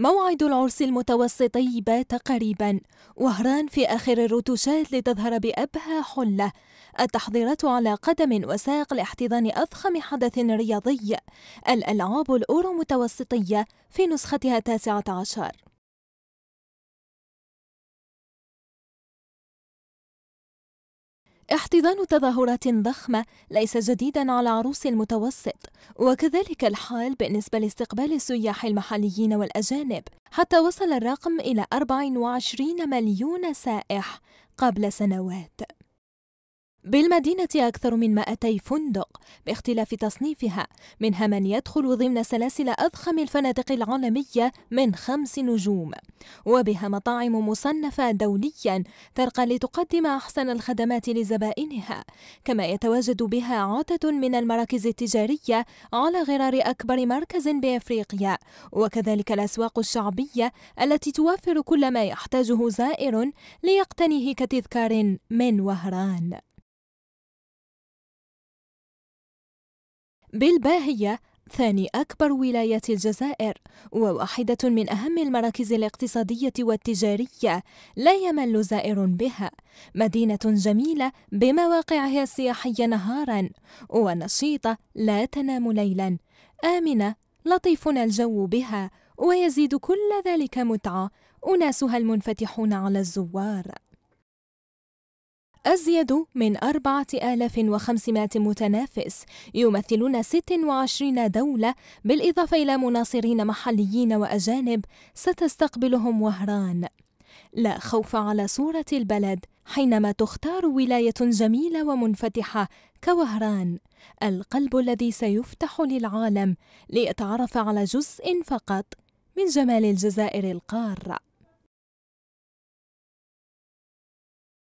موعد العرس المتوسطي بات قريبا. وهران في آخر الرتوشات لتظهر بأبهى حلة. التحضيرات على قدم وساق لاحتضان أضخم حدث رياضي، الألعاب الأورو متوسطية في نسختها 19. احتضان تظاهرات ضخمة ليس جديداً على عروس المتوسط، وكذلك الحال بالنسبة لاستقبال السياح المحليين والأجانب، حتى وصل الرقم إلى 24 مليون سائح قبل سنوات. بالمدينة أكثر من 200 فندق باختلاف تصنيفها، منها من يدخل ضمن سلاسل أضخم الفنادق العالمية من 5 نجوم، وبها مطاعم مصنفة دوليا ترقى لتقدم أحسن الخدمات لزبائنها، كما يتواجد بها عدد من المراكز التجارية على غرار أكبر مركز بأفريقيا، وكذلك الأسواق الشعبية التي توفر كل ما يحتاجه زائر ليقتنيه كتذكار من وهران. بالباهية ثاني أكبر ولايات الجزائر، وواحدة من أهم المراكز الاقتصادية والتجارية لا يمل زائر بها، مدينة جميلة بمواقعها السياحية نهارا ونشيطة لا تنام ليلا، آمنة لطيفنا الجو بها، ويزيد كل ذلك متعة أناسها المنفتحون على الزوار. أزيد من 4500 متنافس يمثلون 26 دولة، بالإضافة إلى مناصرين محليين وأجانب ستستقبلهم وهران. لا خوف على صورة البلد حينما تختار ولاية جميلة ومنفتحة كوهران، القلب الذي سيفتح للعالم ليتعرف على جزء فقط من جمال الجزائر القارة.